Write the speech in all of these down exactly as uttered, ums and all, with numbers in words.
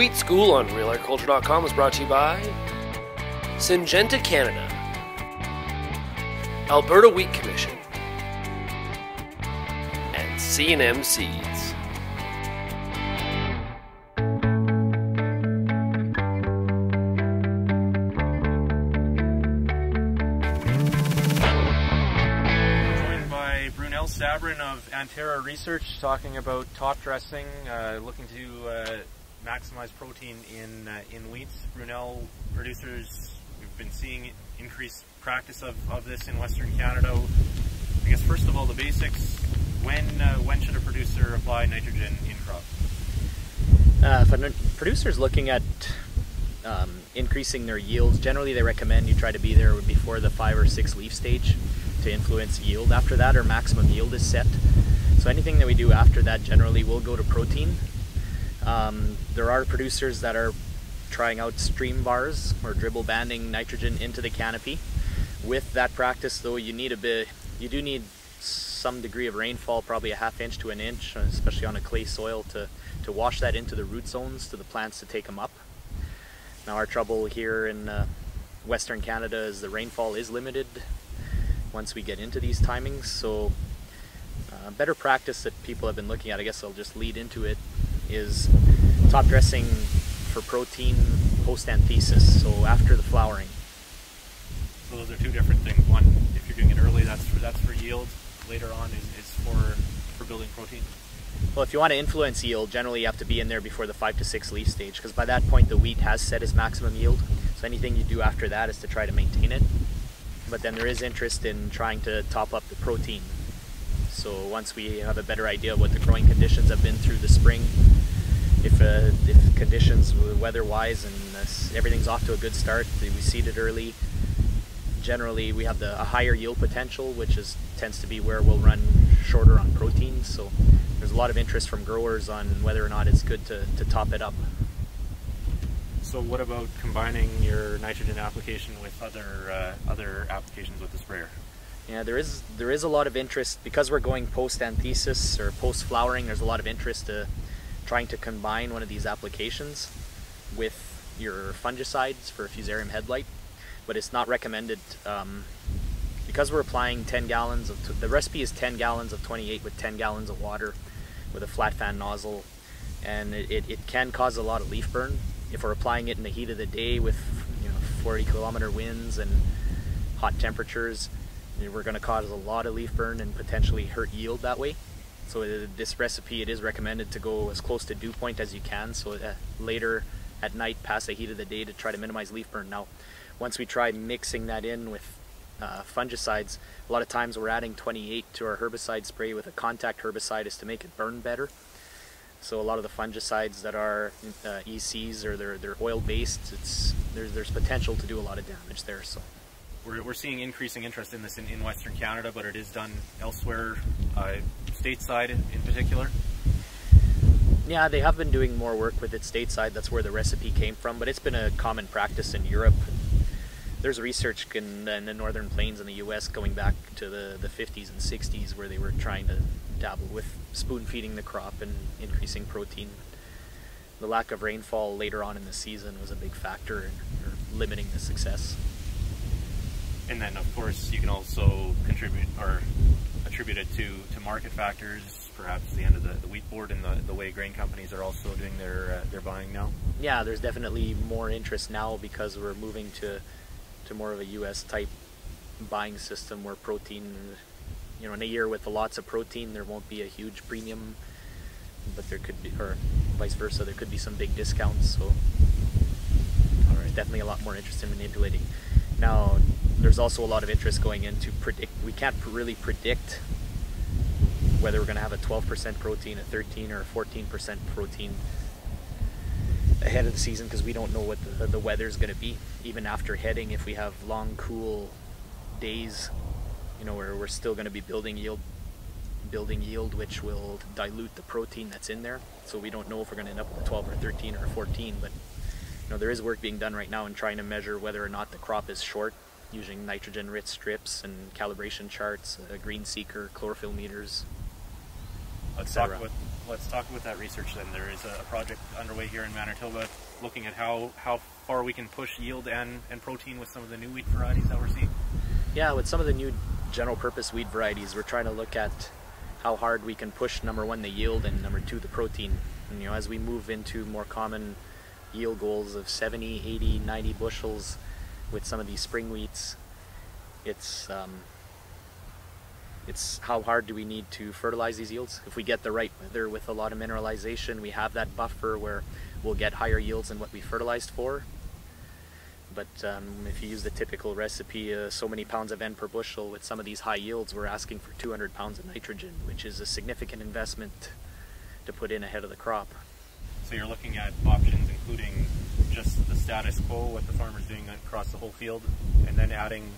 Wheat School on Real Agriculture dot com is brought to you by Syngenta Canada, Alberta Wheat Commission, and C M Seeds. Brunel Sabourin of Antara Research, talking about top dressing, uh, looking to uh, maximize protein in uh, in wheats. Brunel producers, we've been seeing increased practice of, of this in Western Canada. I guess first of all, the basics. When uh, when should a producer apply nitrogen in crop? Uh, if a producer's looking at um, increasing their yields, generally they recommend you try to be there before the five or six leaf stage to influence yield. After that, our maximum yield is set. So anything that we do after that generally will go to protein. Um, there are producers that are trying out stream bars or dribble banding nitrogen into the canopy. With that practice, though, you need a bit, you do need some degree of rainfall, probably a half inch to an inch, especially on a clay soil, to, to wash that into the root zones, to the plants to take them up. Now our trouble here in uh, Western Canada is the rainfall is limited once we get into these timings, so uh, better practice that people have been looking at, I guess I'll just lead into it, is top dressing for protein post-anthesis, so after the flowering. So those are two different things. One, if you're doing it early, that's for, that's for yield. Later on is, is for, for building protein. Well, if you want to influence yield, generally you have to be in there before the five to six leaf stage, because by that point the wheat has set its maximum yield, so anything you do after that is to try to maintain it. But then there is interest in trying to top up the protein. So once we have a better idea of what the growing conditions have been through the spring, if, uh, if conditions weather-wise and uh, everything's off to a good start, we seeded early, generally we have the, a higher yield potential, which is tends to be where we'll run shorter on protein. So there's a lot of interest from growers on whether or not it's good to, to top it up. So what about combining your nitrogen application with other uh, other applications with the sprayer? Yeah, there is there is a lot of interest because we're going post-anthesis or post-flowering. There's a lot of interest to trying to combine one of these applications with your fungicides for Fusarium headlight, but it's not recommended um, because we're applying ten gallons of the recipe is ten gallons of twenty-eight with ten gallons of water with a flat fan nozzle, and it, it, it can cause a lot of leaf burn. If we're applying it in the heat of the day with, you know, forty kilometer winds and hot temperatures, we're going to cause a lot of leaf burn and potentially hurt yield that way. So this recipe, it is recommended to go as close to dew point as you can, so later at night past the heat of the day, to try to minimize leaf burn. Now once we try mixing that in with uh, fungicides, a lot of times we're adding twenty-eight to our herbicide spray with a contact herbicide is to make it burn better. So a lot of the fungicides that are uh, E Cs or they're, they're oil-based, it's, there's, there's potential to do a lot of damage there. So We're, we're seeing increasing interest in this in, in Western Canada, but it is done elsewhere, uh, stateside in, in particular? Yeah, they have been doing more work with it stateside. That's where the recipe came from, but it's been a common practice in Europe. There's research in, in the Northern Plains in the U S going back to the, the fifties and sixties where they were trying to dabble with spoon feeding the crop and increasing protein. The lack of rainfall later on in the season was a big factor in or limiting the success. And then of course you can also contribute or attribute it to, to market factors, perhaps the end of the, the wheat board and the, the way grain companies are also doing their, uh, their buying now. Yeah, there's definitely more interest now because we're moving to to more of a U S type buying system where protein, you know, in a year with lots of protein, there won't be a huge premium, but there could be, or vice versa, there could be some big discounts. So there's definitely a lot more interest in manipulating. Now, there's also a lot of interest going into predict. We can't really predict whether we're going to have a twelve percent protein, a thirteen or a fourteen percent protein ahead of the season, because we don't know what the, the weather is going to be. Even after heading, if we have long, cool days, you know, where we're still going to be building yield, building yield, which will dilute the protein that's in there. So we don't know if we're going to end up with a twelve or thirteen or fourteen. But you know, there is work being done right now in trying to measure whether or not the crop is short, using nitrogen-rich strips and calibration charts, uh, green seeker, chlorophyll meters. Let's talk about let's talk about that research then. There is a project underway here in Manitoba looking at how how far we can push yield and and protein with some of the new wheat varieties that we're seeing. Yeah, with some of the new general purpose wheat varieties, we're trying to look at how hard we can push, number one, the yield, and number two, the protein. And, you know, as we move into more common yield goals of seventy, eighty, ninety bushels with some of these spring wheats, it's um, it's how hard do we need to fertilize these yields. If we get the right weather with a lot of mineralization, we have that buffer where we'll get higher yields than what we fertilized for. But um, if you use the typical recipe, uh, so many pounds of N per bushel, with some of these high yields, we're asking for two hundred pounds of nitrogen, which is a significant investment to put in ahead of the crop. So you're looking at options including just the status quo, what the farmer's doing across the whole field, and then adding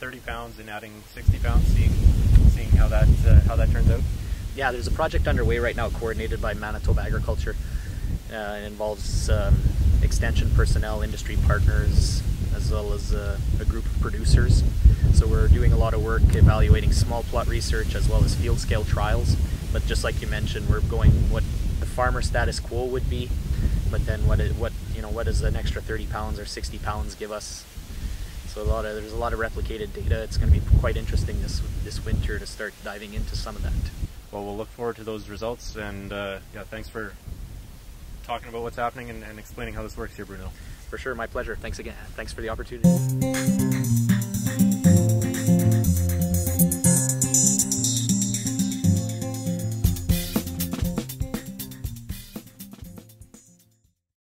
thirty pounds and adding sixty pounds, seeing, seeing how, that, uh, how that turns out? Yeah, there's a project underway right now coordinated by Manitoba Agriculture. Uh, it involves um, extension personnel, industry partners, as well as a, a group of producers. So we're doing a lot of work evaluating small plot research as well as field scale trials. But just like you mentioned, we're going what the farmer status quo would be, but then what it, what you know what does an extra thirty pounds or sixty pounds give us? So a lot of there's a lot of replicated data. It's going to be quite interesting this this winter to start diving into some of that. Well, we'll look forward to those results, and uh, yeah, thanks for talking about what's happening and, and explaining how this works here, Brunel. For sure, my pleasure. Thanks again. Thanks for the opportunity.